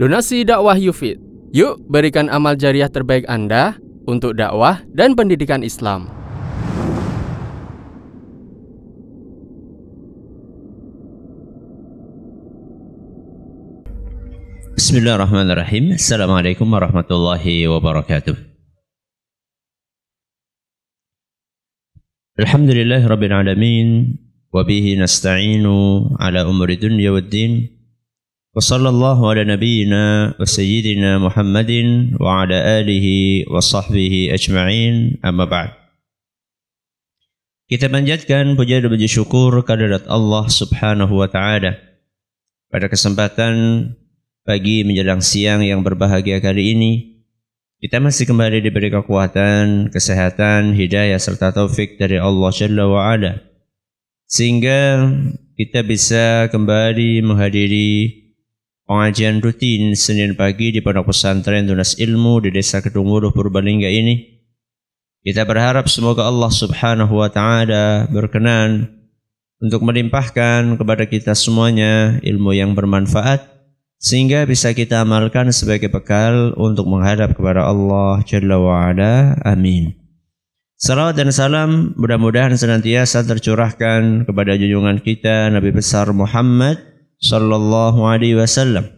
Donasi dakwah Yufid. Yuk berikan amal jariah terbaik Anda untuk dakwah dan pendidikan Islam. Bismillahirrahmanirrahim. Assalamualaikum warahmatullahi wabarakatuh. Alhamdulillahi rabbil alamin, wabihi nasta'inu ala umuri dunya waddin, wa sallallahu ala nabiyyina wa sayyidina Muhammadin wa ala alihi wa sahbihi ajma'in, amma ba'd. Kita panjatkan puja dan puji syukur kehadirat Allah subhanahu wa ta'ala pada kesempatan pagi menjelang siang yang berbahagia kali ini. Kita masih kembali diberi kekuatan, kesehatan, hidayah serta taufik dari Allah Jalla wa'ala, sehingga kita bisa kembali menghadiri pengajian rutin Senin pagi di Pondok Pesantren Dunas Ilmu di Desa Kedungwoduh, Purbalingga ini. Kita berharap semoga Allah Subhanahu wa ta'ala berkenan untuk melimpahkan kepada kita semuanya ilmu yang bermanfaat, sehingga bisa kita amalkan sebagai bekal untuk menghadap kepada Allah Jalla wa'ala. Amin. Salawat dan salam mudah-mudahan senantiasa tercurahkan kepada junjungan kita Nabi besar Muhammad Sallallahu Alaihi Wasallam,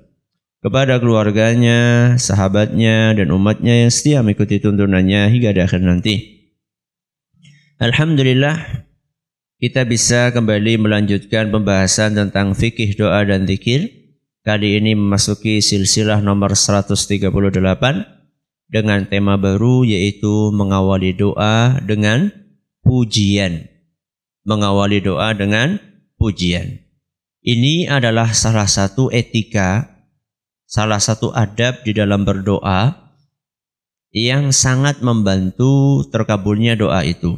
kepada keluarganya, sahabatnya, dan umatnya yang setia mengikuti tuntunannya hingga di akhir nanti. Alhamdulillah, kita bisa kembali melanjutkan pembahasan tentang fikih doa dan dzikir. Kali ini memasuki silsilah nomor 138 dengan tema baru, yaitu mengawali doa dengan pujian. Mengawali doa dengan pujian. Ini adalah salah satu etika, salah satu adab di dalam berdoa yang sangat membantu terkabulnya doa itu.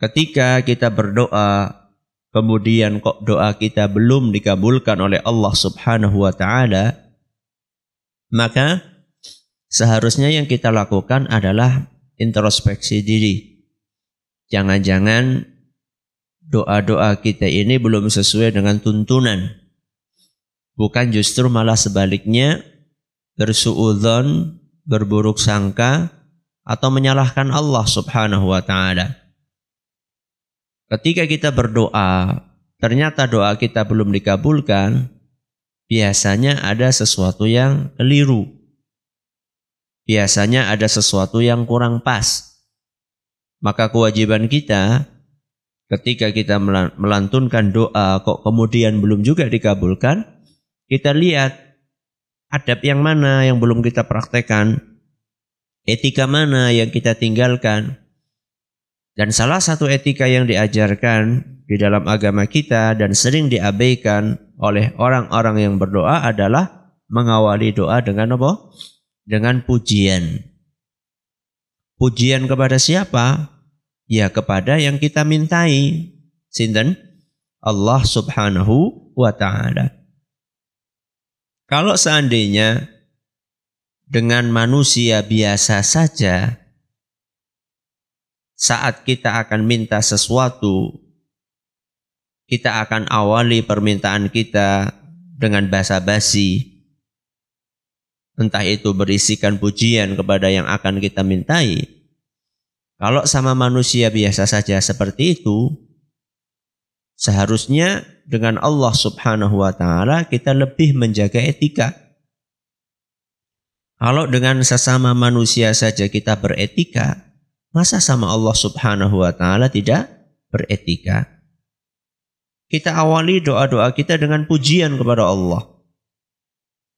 Ketika kita berdoa, kemudian kok doa kita belum dikabulkan oleh Allah subhanahu wa ta'ala, maka seharusnya yang kita lakukan adalah introspeksi diri. Jangan-jangan doa-doa kita ini belum sesuai dengan tuntunan. Bukan justru malah sebaliknya, bersuudzon, berburuk sangka, atau menyalahkan Allah subhanahu wa ta'ala. Ketika kita berdoa, ternyata doa kita belum dikabulkan, biasanya ada sesuatu yang keliru. Biasanya ada sesuatu yang kurang pas. Maka kewajiban kita, ketika kita melantunkan doa, kok kemudian belum juga dikabulkan, kita lihat adab yang mana yang belum kita praktekkan, etika mana yang kita tinggalkan. Dan salah satu etika yang diajarkan di dalam agama kita dan sering diabaikan oleh orang-orang yang berdoa adalah mengawali doa dengan apa? Dengan pujian. Pujian kepada siapa? Ya, kepada yang kita mintai. Sinten? Allah subhanahu wa ta'ala. Kalau seandainya dengan manusia biasa saja, saat kita akan minta sesuatu, kita akan awali permintaan kita dengan basa-basi. Entah itu berisikan pujian kepada yang akan kita mintai. Kalau sama manusia biasa saja seperti itu, seharusnya dengan Allah subhanahu wa ta'ala kita lebih menjaga etika. Kalau dengan sesama manusia saja kita beretika, masa sama Allah subhanahu wa ta'ala tidak beretika? Kita awali doa-doa kita dengan pujian kepada Allah.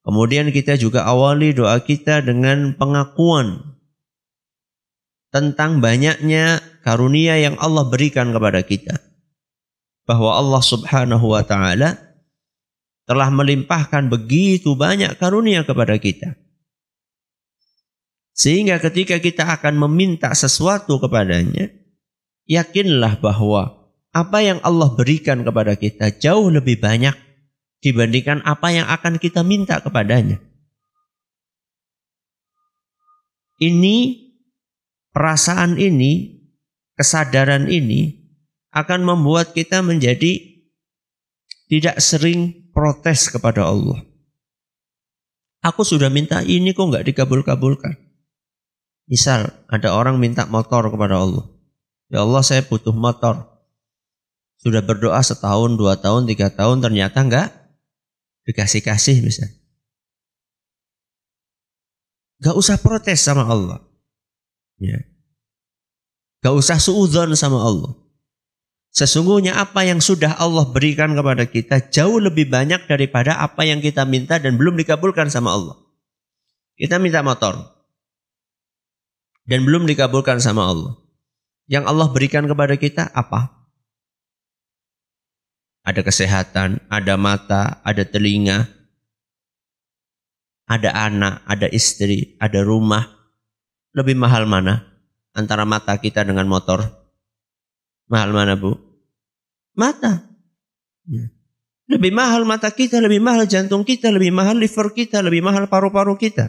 Kemudian kita juga awali doa kita dengan pengakuan tentang banyaknya karunia yang Allah berikan kepada kita. Bahwa Allah subhanahu wa ta'ala telah melimpahkan begitu banyak karunia kepada kita, sehingga ketika kita akan meminta sesuatu kepadanya, yakinlah bahwa apa yang Allah berikan kepada kita jauh lebih banyak dibandingkan apa yang akan kita minta kepadanya. Ini, perasaan ini, kesadaran ini akan membuat kita menjadi tidak sering protes kepada Allah. Aku sudah minta ini kok nggak dikabul-kabulkan. Misal ada orang minta motor kepada Allah. Ya Allah, saya butuh motor. Sudah berdoa setahun, 2 tahun, 3 tahun, ternyata nggak dikasih-kasih misalnya. Gak usah protes sama Allah. Ya. Gak usah suudzon sama Allah. Sesungguhnya apa yang sudah Allah berikan kepada kita jauh lebih banyak daripada apa yang kita minta dan belum dikabulkan sama Allah. Kita minta motor dan belum dikabulkan sama Allah. Yang Allah berikan kepada kita apa? Ada kesehatan, ada mata, ada telinga, ada anak, ada istri, ada rumah. Lebih mahal mana antara mata kita dengan motor? Mahal mana, Bu? Mata. Lebih mahal mata kita, lebih mahal jantung kita, lebih mahal liver kita, lebih mahal paru-paru kita.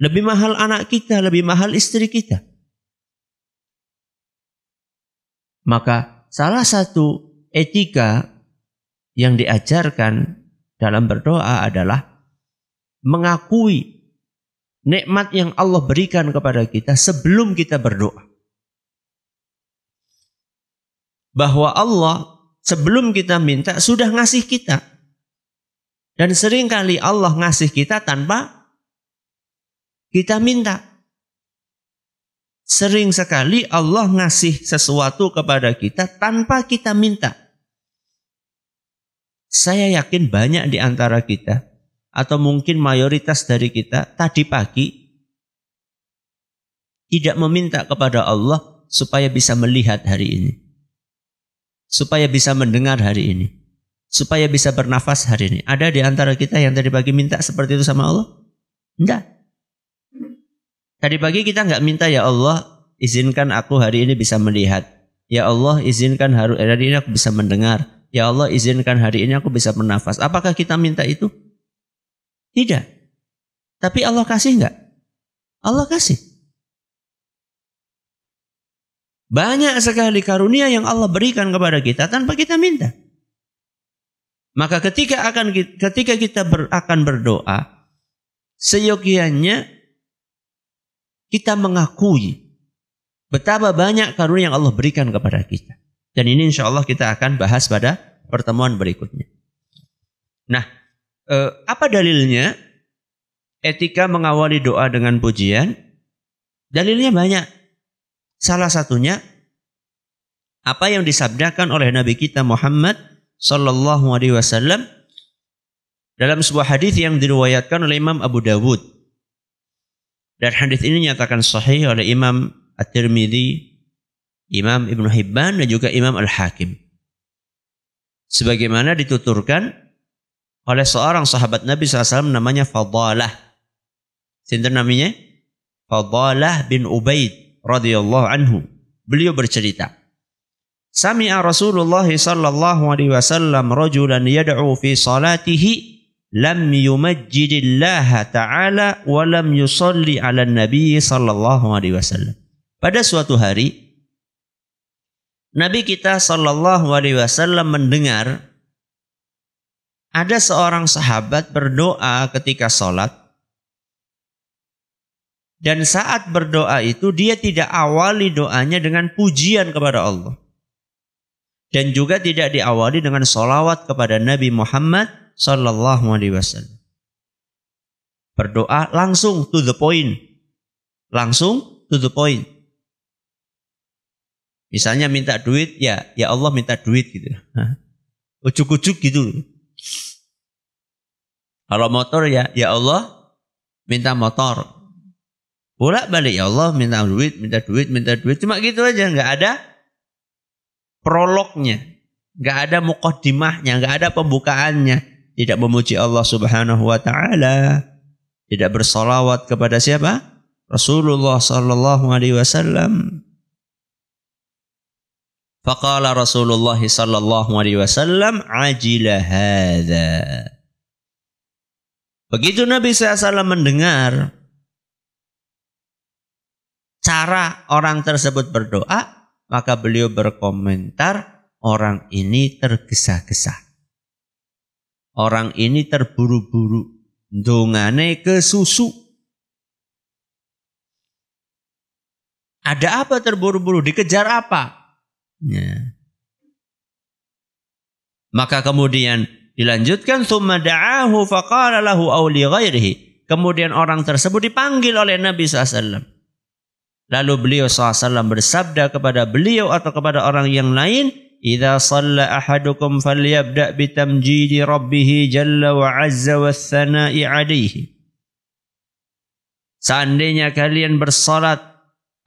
Lebih mahal anak kita, lebih mahal istri kita. Maka salah satu etika yang diajarkan dalam berdoa adalah mengakui nikmat yang Allah berikan kepada kita sebelum kita berdoa. Bahwa Allah sebelum kita minta sudah ngasih kita. Dan seringkali Allah ngasih kita tanpa kita minta. Sering sekali Allah ngasih sesuatu kepada kita tanpa kita minta. Saya yakin banyak di antara kita, atau mungkin mayoritas dari kita tadi pagi tidak meminta kepada Allah supaya bisa melihat hari ini, supaya bisa mendengar hari ini, supaya bisa bernafas hari ini. Ada di antara kita yang tadi pagi minta seperti itu sama Allah? Enggak. Tadi pagi kita enggak minta, ya Allah izinkan aku hari ini bisa melihat. Ya Allah izinkan hari ini aku bisa mendengar. Ya Allah izinkan hari ini aku bisa bernafas. Apakah kita minta itu? Tidak. Tapi Allah kasih enggak? Allah kasih. Banyak sekali karunia yang Allah berikan kepada kita tanpa kita minta. Maka ketika kita akan berdoa, seyogianya kita mengakui betapa banyak karunia yang Allah berikan kepada kita. Dan ini insya Allah kita akan bahas pada pertemuan berikutnya. Nah, apa dalilnya etika mengawali doa dengan pujian? Dalilnya banyak. Salah satunya apa yang disabdakan oleh Nabi kita Muhammad sallallahu alaihi wasallam dalam sebuah hadis yang diriwayatkan oleh Imam Abu Dawud. Dan hadis ini nyatakan sahih oleh Imam At-Tirmidzi, Imam Ibnu Hibban dan juga Imam Al-Hakim. Sebagaimana dituturkan oleh seorang sahabat Nabi SAW namanya Fadalah. Sinten namanya? Fadalah bin Ubaid radhiyallahu anhu. Beliau bercerita, sami'a Rasulullah sallallahu alaihi wasallam rajulan yad'u fi salatihi lam yumajjidillah ta'ala wa lam yusalli 'ala nabi sallallahu alaihi wasallam. Pada suatu hari Nabi kita sallallahu alaihi wasallam mendengar ada seorang sahabat berdoa ketika sholat. Dan saat berdoa itu dia tidak awali doanya dengan pujian kepada Allah. Dan juga tidak diawali dengan sholawat kepada Nabi Muhammad SAW. Berdoa langsung to the point. Langsung to the point. Misalnya minta duit, ya Allah minta duit gitu. Ujuk-ujuk gitu. Kalau motor ya Allah minta motor. Bolak-balik ya Allah minta duit, minta duit, minta duit. Cuma gitu aja, enggak ada prolognya, enggak ada muqaddimahnya, enggak ada pembukaannya. Tidak memuji Allah Subhanahu wa taala, tidak bersolawat kepada siapa? Rasulullah sallallahu alaihi wasallam. Faqala Rasulullah sallallahu alaihi wasallam ajila hadza. Begitu Nabi SAW mendengar cara orang tersebut berdoa, maka beliau berkomentar, orang ini tergesa-gesa. Orang ini terburu-buru. dungane ke susu. Ada apa terburu-buru? Dikejar apa? Ya. Maka kemudian dilanjutkan tsumma da'ahu faqala lahu aw li ghairihi. Kemudian orang tersebut dipanggil oleh Nabi SAW. Lalu beliau SAW bersabda kepada beliau atau kepada orang yang lain, "Idza shalla ahadukum falyabda' bitamjidi rabbih jalla wa 'azza wa tsana'i 'alaihi." Seandainya kalian bersalat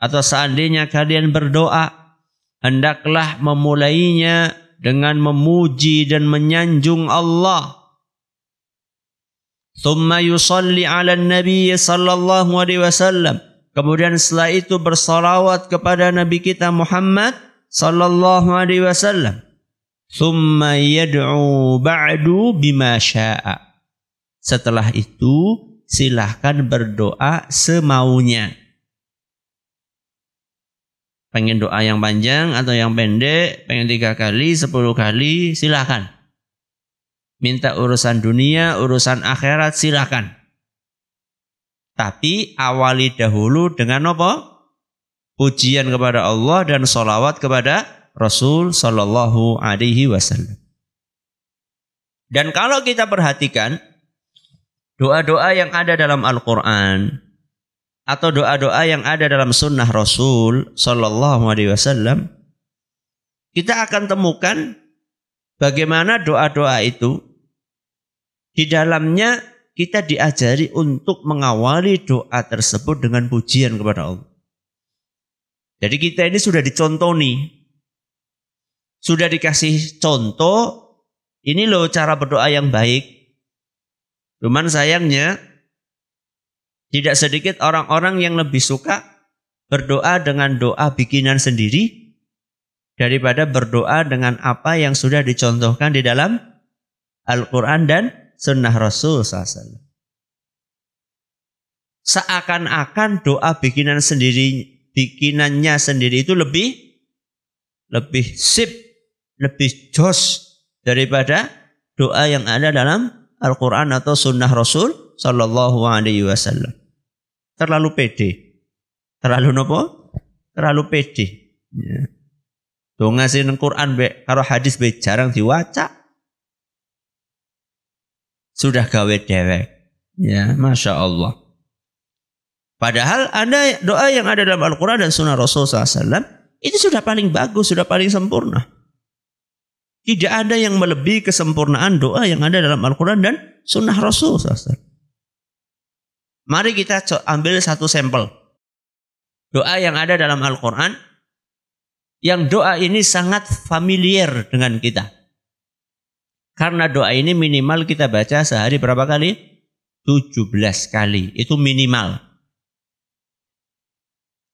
atau seandainya kalian berdoa, hendaklah memulainya dengan memuji dan menyanjung Allah. Tsumma yusalli 'ala an-nabiy sallallahu alaihi wasallam. Kemudian setelah itu bersalawat kepada Nabi kita Muhammad sallallahu alaihi wasallam. Tsumma yad'u ba'du bima syaa. Setelah itu silahkan berdoa semaunya. Pengen doa yang panjang atau yang pendek, pengen 3 kali, 10 kali, silahkan. Minta urusan dunia, urusan akhirat, silahkan. Tapi awali dahulu dengan apa? Pujian kepada Allah dan sholawat kepada Rasul Sallallahu Alaihi Wasallam. Dan kalau kita perhatikan doa-doa yang ada dalam Al-Quran atau doa-doa yang ada dalam sunnah Rasul Sallallahu Alaihi Wasallam, kita akan temukan bagaimana doa-doa itu di dalamnya kita diajari untuk mengawali doa tersebut dengan pujian kepada Allah. Jadi kita ini sudah dicontoni, sudah dikasih contoh, ini loh cara berdoa yang baik. Cuman sayangnya tidak sedikit orang-orang yang lebih suka berdoa dengan doa bikinan sendiri daripada berdoa dengan apa yang sudah dicontohkan di dalam Al-Quran dan Sunnah Rasul SAW. Seakan-akan doa bikinannya sendiri itu lebih sip, lebih jos daripada doa yang ada dalam Al-Quran atau Sunnah Rasul Sallallahu Alaihi Wasallam. Terlalu pede, terlalu nopo, terlalu pede. Ya. Donga sing nang Quran be karo hadis be jarang diwaca. Sudah gawe dewek. Ya, Masya Allah. Padahal ada doa yang ada dalam Al-Quran dan Sunnah Rasul SAW. Itu sudah paling bagus, sudah paling sempurna. Tidak ada yang melebihi kesempurnaan doa yang ada dalam Al-Quran dan Sunnah Rasul SAW. Mari kita ambil satu sampel. Doa yang ada dalam Al-Quran, yang doa ini sangat familiar dengan kita. Karena doa ini minimal kita baca sehari berapa kali? 17 kali. Itu minimal.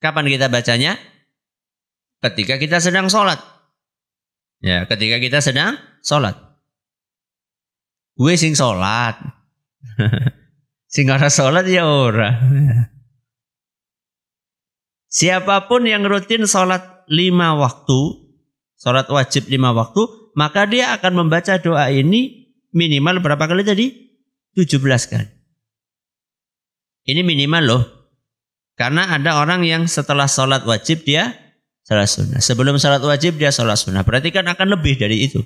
Kapan kita bacanya? Ketika kita sedang sholat. Ya, ketika kita sedang sholat. Gue sing sholat. Sing ora sholat ya ora. Siapapun yang rutin sholat 5 waktu, sholat wajib 5 waktu, maka dia akan membaca doa ini minimal berapa kali tadi? 17 kali. Ini minimal loh. Karena ada orang yang setelah sholat wajib dia sholat sunnah. Sebelum sholat wajib dia sholat sunnah. Berarti kan akan lebih dari itu.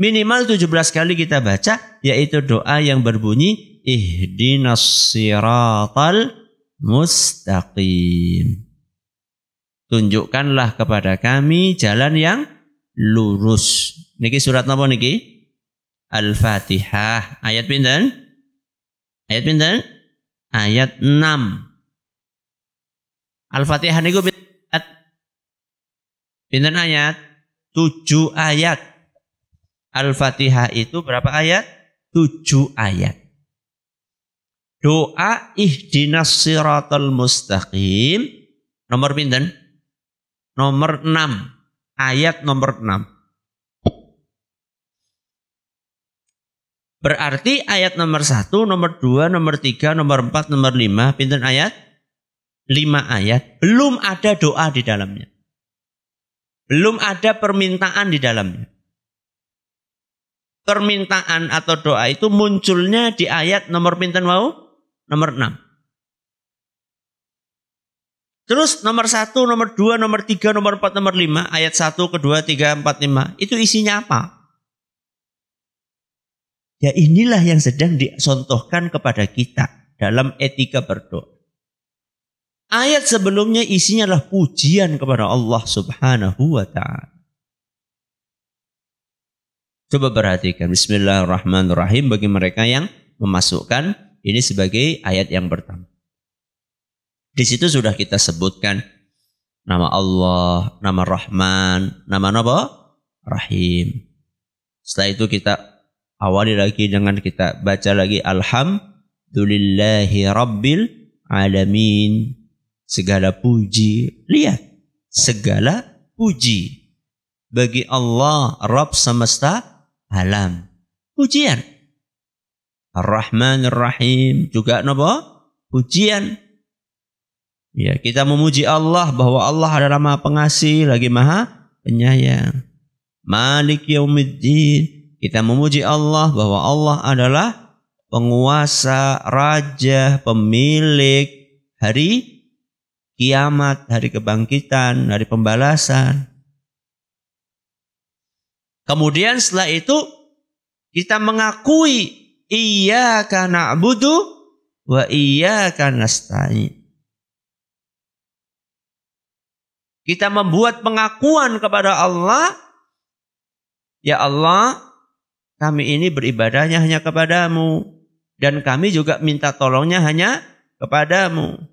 Minimal 17 kali kita baca, yaitu doa yang berbunyi ihdinas siratal mustaqim. Tunjukkanlah kepada kami jalan yang lurus. Niki surat napa niki? Al-Fatihah. Ayat pinten? Ayat pinten? Ayat 6. Al-Fatihah niku pinten ayat? 7 ayat. Al-Fatihah itu berapa ayat? 7 ayat. Doa ihdinas siratal mustaqim. Nomor pinten? Nomor 6, ayat nomor 6. Berarti ayat nomor 1, nomor 2, nomor 3, nomor 4, nomor 5. Pinten ayat? 5 ayat. Belum ada doa di dalamnya. Belum ada permintaan di dalamnya. permintaan atau doa itu munculnya di ayat nomor pinten wau? Nomor 6. Terus nomor 1, nomor 2, nomor 3, nomor 4, nomor 5. Ayat 1, kedua, 3, 4, 5. Itu isinya apa? Ya inilah yang sedang dicontohkan kepada kita dalam etika berdoa. Ayat sebelumnya isinya adalah pujian kepada Allah subhanahu wa ta'ala. Coba perhatikan. Bismillahirrahmanirrahim bagi mereka yang memasukkan ini sebagai ayat yang pertama. Di situ sudah kita sebutkan nama Allah, nama Rahman, nama apa? Rahim. Setelah itu kita awali lagi dengan kita baca lagi Alhamdulillahi Rabbil Alamin. Segala puji. Lihat. Segala puji. Bagi Allah, Rabb semesta alam. Pujian. Ar-Rahman Ar-Rahim. Juga apa? Pujian. Ya, kita memuji Allah bahwa Allah adalah Maha Pengasih lagi Maha Penyayang. Malik Yaumiddin. Kita memuji Allah bahwa Allah adalah penguasa, raja, pemilik hari kiamat, hari kebangkitan, hari pembalasan. Kemudian setelah itu kita mengakui iyyaka na'budu wa iyyaka nasta'in. Kita membuat pengakuan kepada Allah. Ya Allah, kami ini beribadahnya hanya kepadamu. Dan kami juga minta tolongnya hanya kepadamu.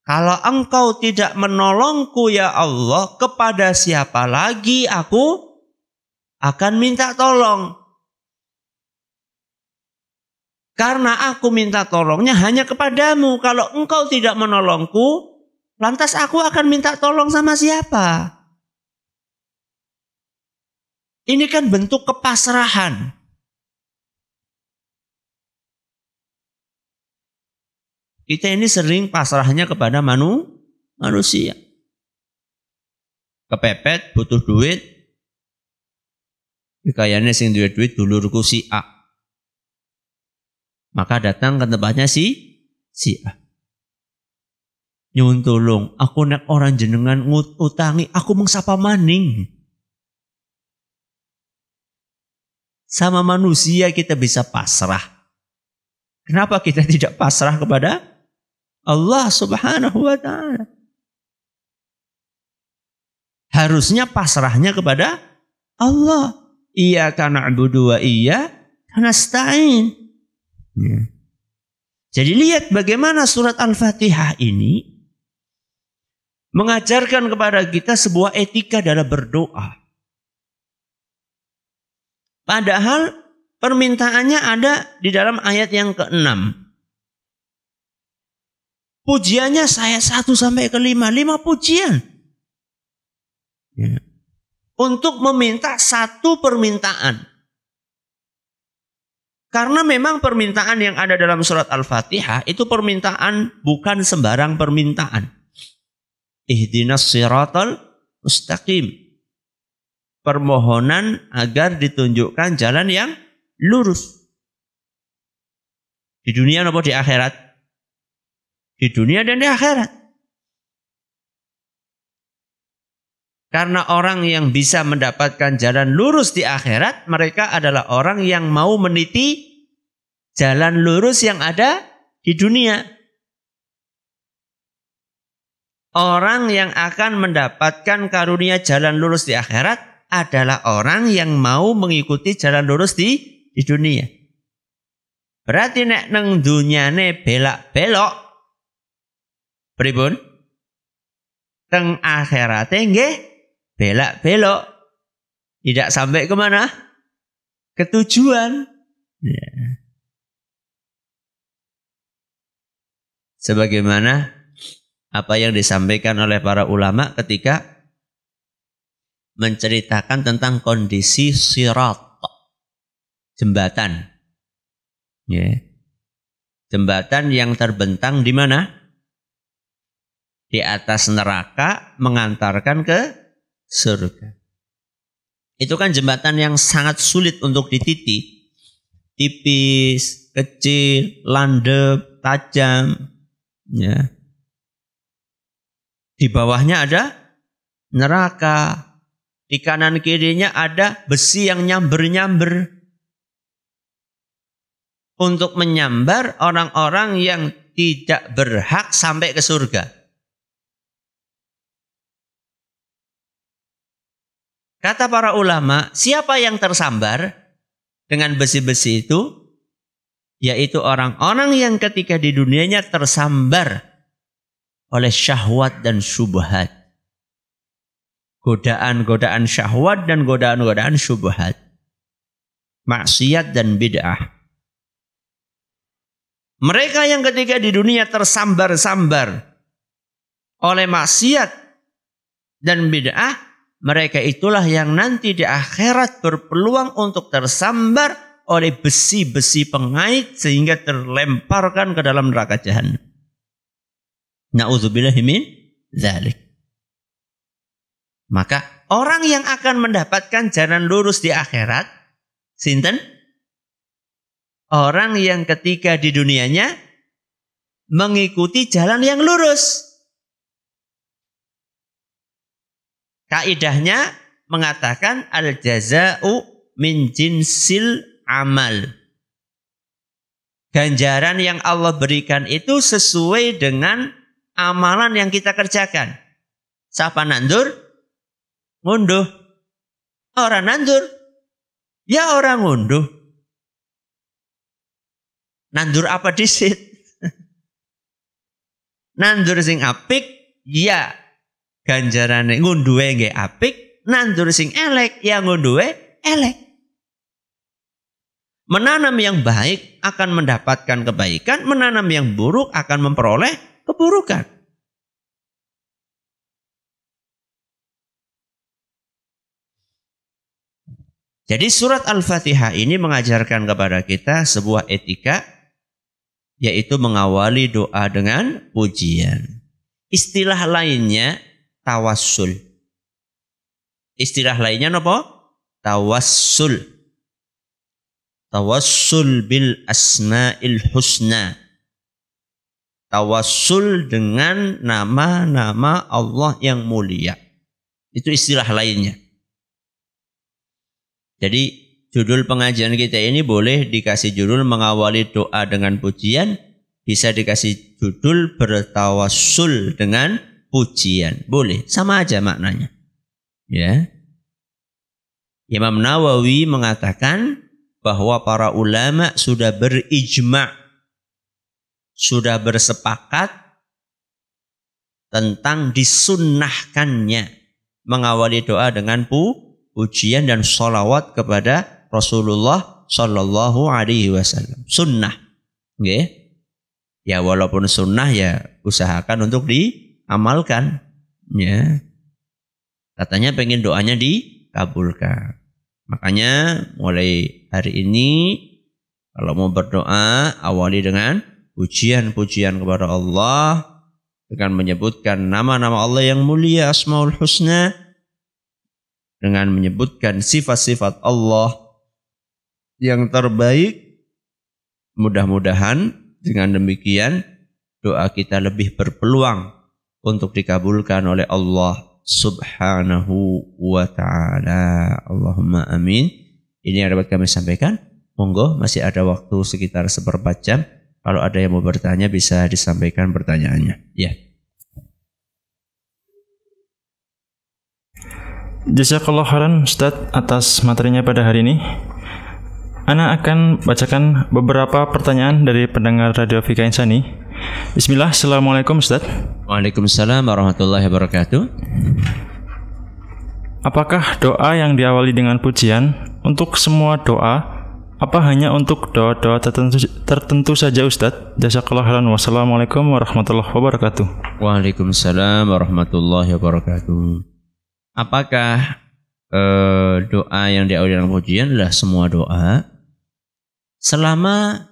Kalau engkau tidak menolongku ya Allah, kepada siapa lagi aku akan minta tolong? Karena aku minta tolongnya hanya kepadamu. Kalau engkau tidak menolongku, lantas aku akan minta tolong sama siapa? Ini kan bentuk kepasrahan. Kita ini sering pasrahnya kepada manusia. Kepepet, butuh duit. Kayaknya sing duit-duit dulurku si A. Maka datang ke tempatnya si A. Nyuwun tulung, aku nek orang jenengan ngutangi, aku mengsapa maning. Sama manusia kita bisa pasrah. Kenapa kita tidak pasrah kepada Allah subhanahu wa ta'ala? Harusnya pasrahnya kepada Allah. Iyyaka na'budu wa iyyaka nasta'in. Jadi lihat bagaimana surat Al-Fatihah ini mengajarkan kepada kita sebuah etika dalam berdoa. Padahal permintaannya ada di dalam ayat yang ke-6. Pujiannya ayat 1 sampai ke-5. 5 pujian. Ya. Untuk meminta satu permintaan. Karena memang permintaan yang ada dalam surat Al-Fatihah itu permintaan bukan sembarang permintaan. Ihdinas siratal mustaqim. Permohonan agar ditunjukkan jalan yang lurus. Di dunia atau di akhirat? Di dunia dan di akhirat. Karena orang yang bisa mendapatkan jalan lurus di akhirat, mereka adalah orang yang mau meniti jalan lurus yang ada di dunia. Orang yang akan mendapatkan karunia jalan lurus di akhirat adalah orang yang mau mengikuti jalan lurus di dunia. Berarti nek neng dunyane belak-belok pripun? Teng akhirate nggih belak-belok. Tidak sampai kemana? Ketujuan. Ya. Sebagaimana apa yang disampaikan oleh para ulama ketika menceritakan tentang kondisi sirat, jembatan. Yeah. Jembatan yang terbentang di mana? Di atas neraka mengantarkan ke surga. Itu kan jembatan yang sangat sulit untuk dititi. Tipis, kecil, landep, tajam. Ya. Di bawahnya ada neraka. Di kanan kirinya ada besi yang nyamber-nyamber. Untuk menyambar orang-orang yang tidak berhak sampai ke surga. Kata para ulama, siapa yang tersambar dengan besi-besi itu? Yaitu orang-orang yang ketika di dunianya tersambar oleh syahwat dan syubhat. Godaan-godaan syahwat dan godaan-godaan syubhat. Maksiat dan bid'ah. Mereka yang ketika di dunia tersambar-sambar oleh maksiat dan bid'ah, mereka itulah yang nanti di akhirat berpeluang untuk tersambar oleh besi-besi pengait sehingga terlemparkan ke dalam neraka jahanam. Na'udzubillahi min dzalik. Maka orang yang akan mendapatkan jalan lurus di akhirat, sinten? Orang yang ketika di dunianya mengikuti jalan yang lurus. Kaidahnya mengatakan al-jaza'u min jinsil amal. Ganjaran yang Allah berikan itu sesuai dengan amalan yang kita kerjakan. Sapa nandur? Ngunduh. Orang nandur, ya orang ngunduh. Nandur apa disit? Nandur sing apik, ya ganjarane ngunduhe nggih apik. Nandur sing elek, ya ngunduhe elek. Menanam yang baik akan mendapatkan kebaikan, menanam yang buruk akan memperoleh keburukan. Jadi surat Al-Fatihah ini mengajarkan kepada kita sebuah etika, yaitu mengawali doa dengan pujian. Istilah lainnya tawassul. Istilah lainnya apa? Tawassul. Tawassul bil asma'il husna. Tawassul dengan nama-nama Allah yang mulia. Itu istilah lainnya. Jadi judul pengajian kita ini boleh dikasih judul mengawali doa dengan pujian. Bisa dikasih judul bertawassul dengan pujian. Boleh, sama aja maknanya. Ya. Imam Nawawi mengatakan bahwa para ulama sudah berijma'. Sudah bersepakat tentang disunnahkannya mengawali doa dengan pujian dan sholawat kepada Rasulullah Shallallahu Alaihi Wasallam. Sunnah, okay. Ya walaupun sunnah ya usahakan untuk diamalkan. Ya. Katanya pengen doanya dikabulkan. Makanya mulai hari ini kalau mau berdoa awali dengan pujian-pujian kepada Allah dengan menyebutkan nama-nama Allah yang mulia, Asmaul Husna. Dengan menyebutkan sifat-sifat Allah yang terbaik, mudah-mudahan dengan demikian doa kita lebih berpeluang untuk dikabulkan oleh Allah Subhanahu wa ta'ala. Allahumma amin. Ini yang dapat kami sampaikan. Monggo, masih ada waktu sekitar 1/4 jam. Kalau ada yang mau bertanya bisa disampaikan pertanyaannya. Ya. Jazakallah khairan Ustaz atas materinya pada hari ini. Ana akan bacakan beberapa pertanyaan dari pendengar Radio Fikih Insani. Bismillah, Assalamualaikum Ustaz. Waalaikumsalam warahmatullahi wabarakatuh. Apakah doa yang diawali dengan pujian untuk semua doa? Apa hanya untuk doa-doa tertentu saja Ustaz? Jazakallah khairan. Wassalamualaikum warahmatullahi wabarakatuh. Waalaikumsalam warahmatullahi wabarakatuh. Apakah doa yang diawali dengan pujian adalah semua doa? Selama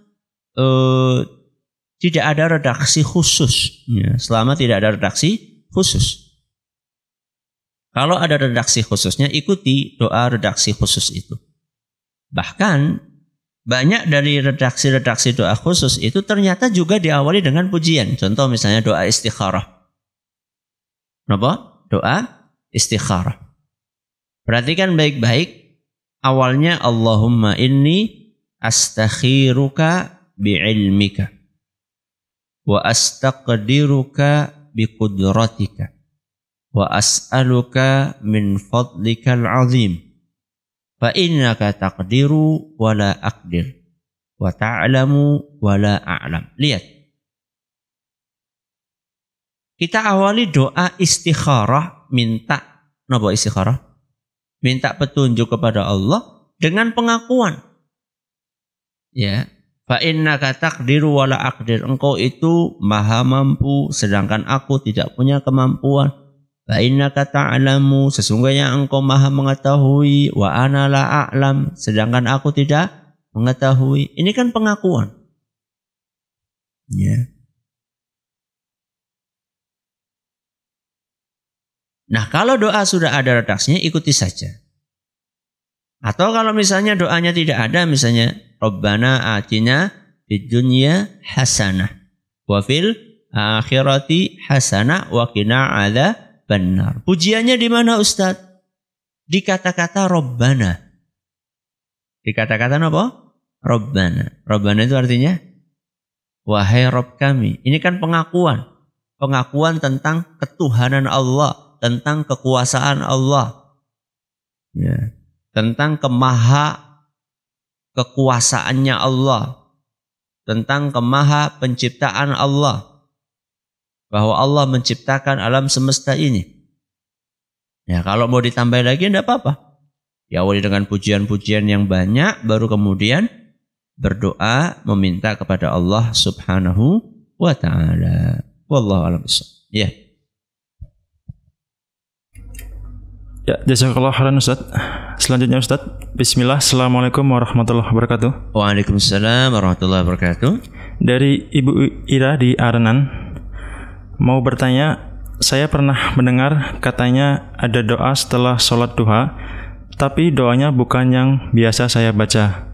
tidak ada redaksi khusus. Ya, selama tidak ada redaksi khusus. Kalau ada redaksi khususnya, ikuti doa redaksi khusus itu. Bahkan banyak dari redaksi-redaksi doa khusus itu ternyata juga diawali dengan pujian. Contoh misalnya doa istikharah. Kenapa? Doa istikharah. Perhatikan baik-baik. Awalnya Allahumma inni astakhiruka bi'ilmika wa astaqdiruka biqudratika wa as'aluka min fadlikal azim fa innaka taqdiru wa la aqdir wa ta'lamu wa la a'lam. Lihat, kita awali doa istikharah, minta napa istikharah? Minta petunjuk kepada Allah dengan pengakuan, ya. Fa innaka taqdiru wa la aqdir, engkau itu maha mampu sedangkan aku tidak punya kemampuan. Fa innaka ta'lamu, sesungguhnya engkau maha mengetahui, wa ana la a'lam, sedangkan aku tidak mengetahui. Ini kan pengakuan, ya. Nah, kalau doa sudah ada redaksinya, ikuti saja. Atau kalau misalnya doanya tidak ada, misalnya Rabbana atina fid dunya hasanah wa fil akhirati hasanah wa qina adzaban nar. Pujiannya di mana, Ustaz? Di kata-kata Rabbana. Di kata-kata apa? Rabbana. Rabbana itu artinya wahai Rabb kami. Ini kan pengakuan. Pengakuan tentang ketuhanan Allah, tentang kekuasaan Allah. Ya, tentang kemaha kekuasaannya Allah, tentang kemaha penciptaan Allah, bahwa Allah menciptakan alam semesta ini. Ya, kalau mau ditambah lagi tidak apa-apa. Diawali dengan pujian-pujian yang banyak, baru kemudian berdoa meminta kepada Allah Subhanahu wa taala. Wallahu a'lam bishawab. Ya. Ya, jazakallahu khairan Ustaz. Selanjutnya Ustaz, bismillah. Assalamualaikum warahmatullahi wabarakatuh. Waalaikumsalam warahmatullahi wabarakatuh. Dari Ibu Ira di Arenan, mau bertanya, saya pernah mendengar katanya ada doa setelah sholat duha, tapi doanya bukan yang biasa saya baca.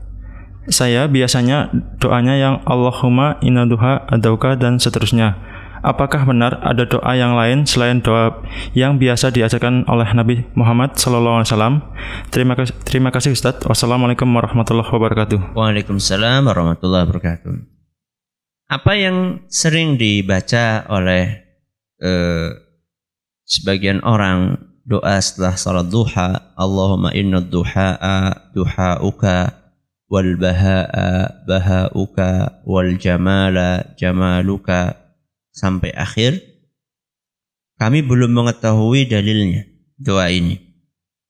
Saya biasanya doanya yang Allahumma inna duha adauka dan seterusnya. Apakah benar ada doa yang lain selain doa yang biasa diajarkan oleh Nabi Muhammad SAW? Terima kasih Ustaz. Wassalamualaikum warahmatullahi wabarakatuh. Waalaikumsalam warahmatullahi wabarakatuh. Apa yang sering dibaca oleh sebagian orang, doa setelah salat duha, Allahumma inna duha'a duha'uka wal baha'a baha'uka wal jamala jamaluka, sampai akhir. Kami belum mengetahui dalilnya doa ini,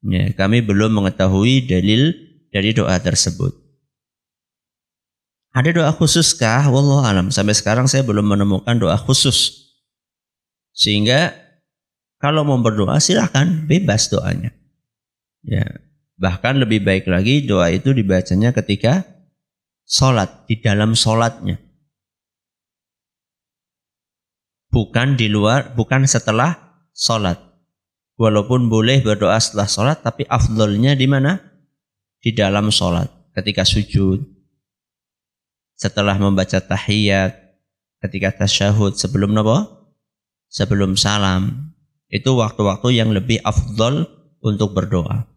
ya. Kami belum mengetahui dalil dari doa tersebut. Ada doa khususkah? Wallahu alam. Sampai sekarang saya belum menemukan doa khusus. Sehingga kalau mau berdoa silakan, bebas doanya, ya. Bahkan lebih baik lagi doa itu dibacanya ketika sholat, di dalam sholatnya, bukan di luar, bukan setelah sholat. Walaupun boleh berdoa setelah sholat, tapi afdolnya di mana? Di dalam sholat, ketika sujud, setelah membaca tahiyat, ketika tasyahud, sebelum apa? Sebelum salam. Itu waktu-waktu yang lebih afdol untuk berdoa.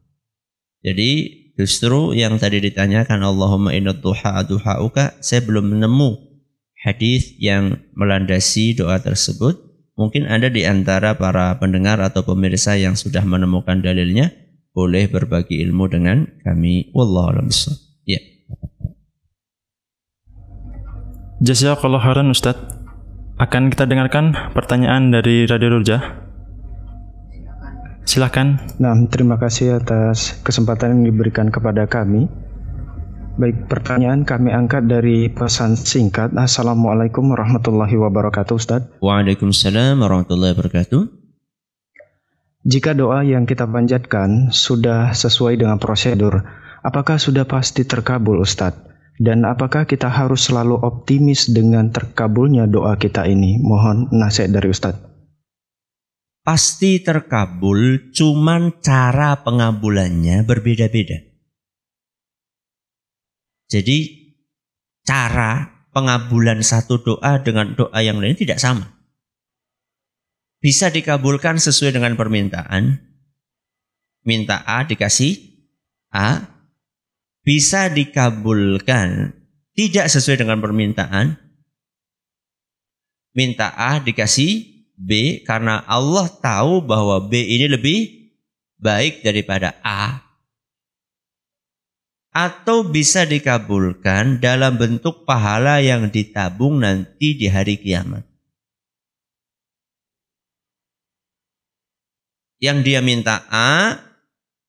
Jadi justru yang tadi ditanyakan Allahumma inna duha'a duha'uka, saya belum menemu hadis yang melandasi doa tersebut. Mungkin ada di antara para pendengar atau pemirsa yang sudah menemukan dalilnya, boleh berbagi ilmu dengan kami. Wallahu a'lam bishawab. Ya. Jazakallahu khairan Ustaz. Akan kita dengarkan pertanyaan dari Radio Nurja. Silakan. Nah, terima kasih atas kesempatan yang diberikan kepada kami. Baik, pertanyaan kami angkat dari pesan singkat. Assalamualaikum warahmatullahi wabarakatuh, Ustaz. Waalaikumsalam warahmatullahi wabarakatuh. Jika doa yang kita panjatkan sudah sesuai dengan prosedur, apakah sudah pasti terkabul, Ustaz? Dan apakah kita harus selalu optimis dengan terkabulnya doa kita ini? Mohon nasihat dari Ustaz. pasti terkabul, cuman cara pengabulannya berbeda-beda. Jadi cara pengabulan satu doa dengan doa yang lain tidak sama. Bisa dikabulkan sesuai dengan permintaan. Minta A dikasih A. Bisa dikabulkan tidak sesuai dengan permintaan. Minta A dikasih B karena Allah tahu bahwa B ini lebih baik daripada A. Atau bisa dikabulkan dalam bentuk pahala yang ditabung nanti di hari kiamat. Yang dia minta A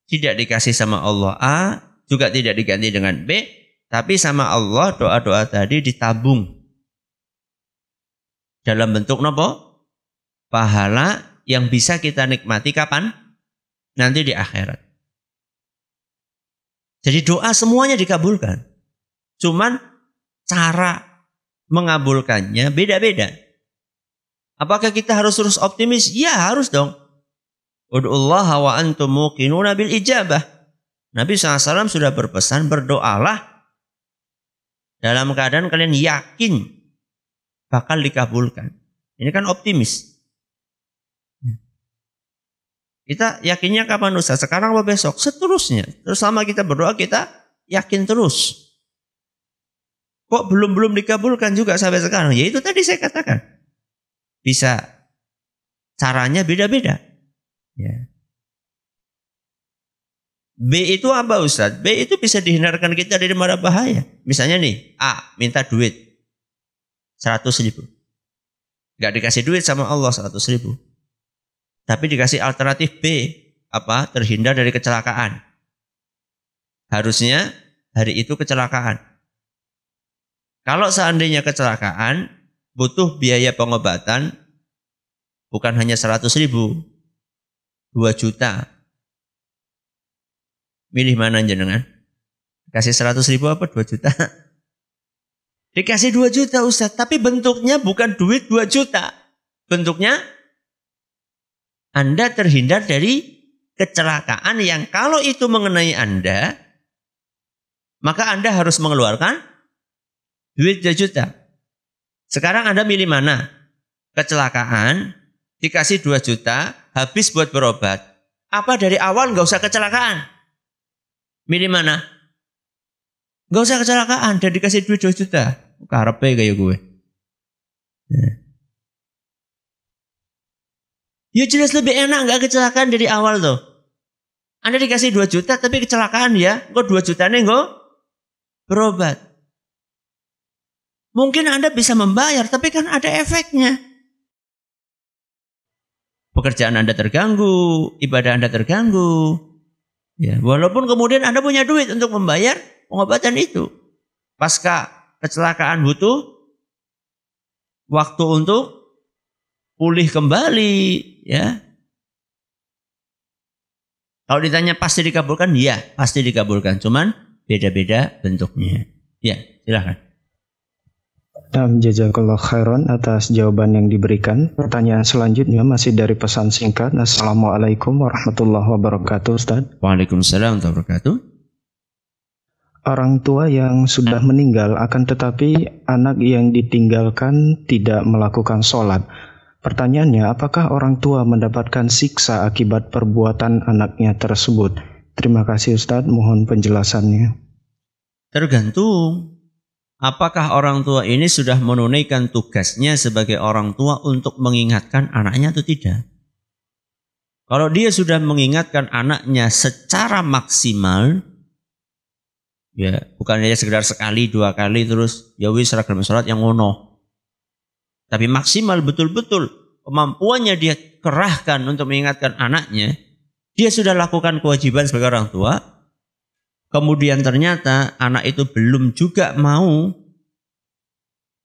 tidak dikasih sama Allah A, juga tidak diganti dengan B, tapi sama Allah doa-doa tadi ditabung dalam bentuk nopo? Pahala yang bisa kita nikmati kapan? Nanti di akhirat. Jadi doa semuanya dikabulkan. Cuman cara mengabulkannya beda-beda. Apakah kita harus terus optimis? Ya harus dong. Ud'ullaha wa antum muqinuna bil ijabah. Nabi SAW sudah berpesan, berdoalah dalam keadaan kalian yakin bakal dikabulkan. Ini kan optimis. Kita yakinnya kapan Ustaz? Sekarang atau besok? Seterusnya. Terus selama kita berdoa kita yakin terus. Kok belum dikabulkan juga sampai sekarang? Ya itu tadi saya katakan. Bisa caranya beda-beda. Ya. B itu apa Ustaz? B itu bisa dihindarkan kita dari mara bahaya. Misalnya nih, A minta duit 100.000. Gak dikasih duit sama Allah 100.000. Tapi dikasih alternatif B, apa? Terhindar dari kecelakaan. Harusnya hari itu kecelakaan. Kalau seandainya kecelakaan, butuh biaya pengobatan bukan hanya 100.000, 2 juta. Milih mana jenengan? Kasih 100.000 apa 2 juta? Dikasih 2 juta Ustaz, tapi bentuknya bukan duit 2 juta. Bentuknya Anda terhindar dari kecelakaan yang kalau itu mengenai Anda, maka Anda harus mengeluarkan duit 2 juta. Sekarang Anda milih mana? Kecelakaan, dikasih 2 juta, habis buat berobat. Apa dari awal nggak usah kecelakaan? Milih mana? Gak usah kecelakaan, dan dikasih duit 2 juta. Karepe kayak gue. Nah. Ya jelas lebih enak gak kecelakaan dari awal tuh. Anda dikasih 2 juta tapi kecelakaan ya. Kok 2 jutanya kok berobat. Mungkin Anda bisa membayar tapi kan ada efeknya. Pekerjaan Anda terganggu, ibadah Anda terganggu. Ya, walaupun kemudian Anda punya duit untuk membayar pengobatan itu. Pasca kecelakaan butuh waktu untuk pulih kembali. Ya. Kalau ditanya pasti dikabulkan, ya pasti dikabulkan. Cuman beda-beda bentuknya. Ya, silakan. Jazakallah khairan atas jawaban yang diberikan. Pertanyaan selanjutnya masih dari pesan singkat. Assalamualaikum warahmatullahi wabarakatuh Ustaz. Waalaikumsalam warahmatullahi wabarakatuh. Orang tua yang sudah meninggal akan tetapi anak yang ditinggalkan tidak melakukan sholat. Pertanyaannya, apakah orang tua mendapatkan siksa akibat perbuatan anaknya tersebut? Terima kasih Ustaz, mohon penjelasannya. Tergantung apakah orang tua ini sudah menunaikan tugasnya sebagai orang tua untuk mengingatkan anaknya atau tidak? Kalau dia sudah mengingatkan anaknya secara maksimal, ya bukan hanya sekedar sekali, 2 kali terus ya wis ragam salat yang ngono. Tapi maksimal betul-betul kemampuannya dia kerahkan untuk mengingatkan anaknya, dia sudah lakukan kewajiban sebagai orang tua. Kemudian ternyata anak itu belum juga mau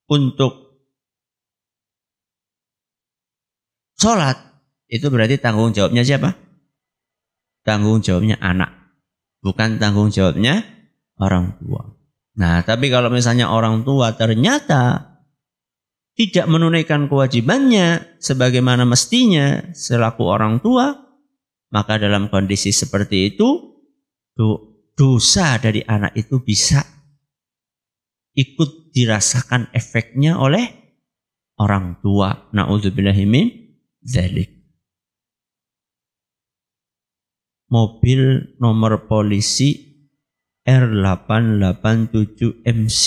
untuk sholat. Itu berarti tanggung jawabnya siapa? Tanggung jawabnya anak. Bukan tanggung jawabnya orang tua. Nah tapi kalau misalnya orang tua ternyata tidak menunaikan kewajibannya sebagaimana mestinya selaku orang tua, maka dalam kondisi seperti itu dosa dari anak itu bisa ikut dirasakan efeknya oleh orang tua. Na'udzubillahi min dzalik. Mobil nomor polisi R887MC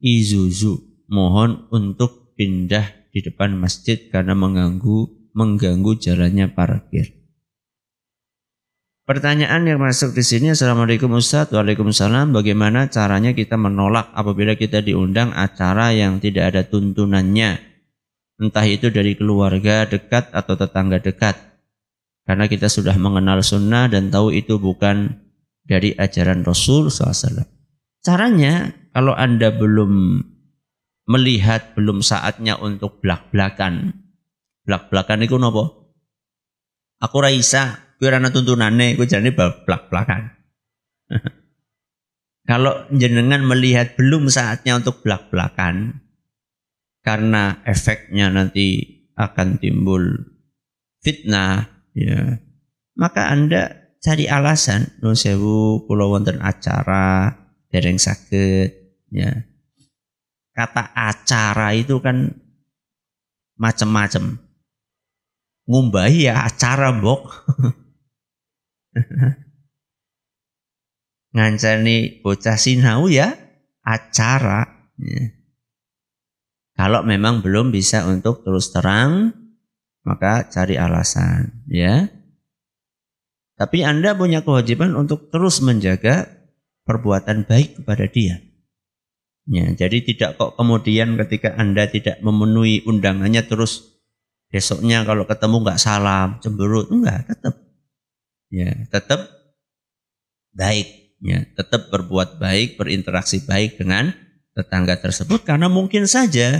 Isuzu, mohon untuk pindah di depan masjid karena mengganggu jalannya parkir. Pertanyaan yang masuk di sini, Assalamualaikum Ustaz. Waalaikumsalam. Bagaimana caranya kita menolak apabila kita diundang acara yang tidak ada tuntunannya, entah itu dari keluarga dekat atau tetangga dekat, karena kita sudah mengenal sunnah dan tahu itu bukan dari ajaran Rasul SAW. Caranya, kalau Anda belum melihat, belum saatnya untuk blak-blakan. Blak-blakan itu apa? Aku raisa. Kau rana tuntunannya, kau jalani blak-blakan. Kalau jenengan melihat belum saatnya untuk blak-blakan, karena efeknya nanti akan timbul fitnah, ya, maka Anda cari alasan. Nun sewu, kula wonten acara, dereng saged, ya. Kata acara itu kan macam-macam. Ngumbahi ya acara, mbok. Ngancani bocah sinau ya acara ya. Kalau memang belum bisa untuk terus terang, maka cari alasan ya. Tapi Anda punya kewajiban untuk terus menjaga perbuatan baik kepada dia ya. Jadi tidak kok kemudian ketika Anda tidak memenuhi undangannya terus besoknya kalau ketemu nggak salam, cemberut, enggak, tetap ya, tetap baik, ya, tetap berbuat baik, berinteraksi baik dengan tetangga tersebut, karena mungkin saja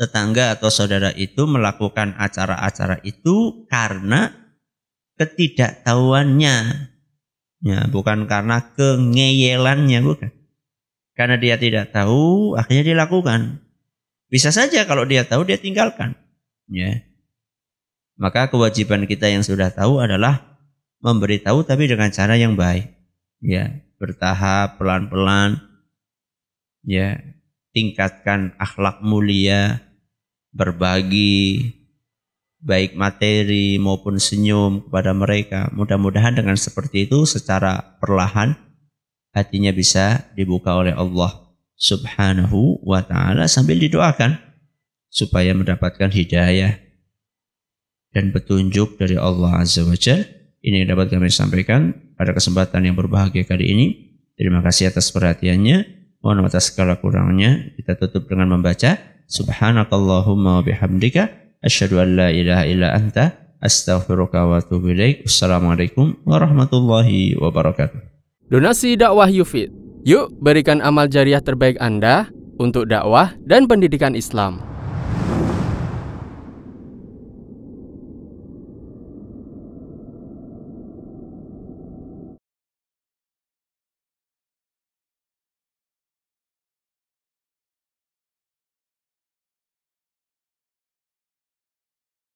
tetangga atau saudara itu melakukan acara-acara itu karena ketidaktahuannya, ya, bukan karena kengeyelannya, bukan. Karena dia tidak tahu, akhirnya dilakukan. Bisa saja kalau dia tahu dia tinggalkan, ya. Maka kewajiban kita yang sudah tahu adalah memberitahu tapi dengan cara yang baik ya, bertahap, pelan-pelan ya, tingkatkan akhlak mulia, berbagi baik materi maupun senyum kepada mereka. Mudah-mudahan dengan seperti itu secara perlahan hatinya bisa dibuka oleh Allah Subhanahu wa ta'ala, sambil didoakan supaya mendapatkan hidayah dan petunjuk dari Allah Azza wa Jalla. Ini yang dapat kami sampaikan pada kesempatan yang berbahagia kali ini. Terima kasih atas perhatiannya. Mohon atas segala kurangnya. Kita tutup dengan membaca Subhanakallahumma wa bihamdika asyhadu an la ilaha illa anta astaghfiruka wa atubu ilaik. Wassalamualaikum warahmatullahi wabarakatuh. Donasi dakwah Yufid. Yuk berikan amal jariah terbaik Anda untuk dakwah dan pendidikan Islam.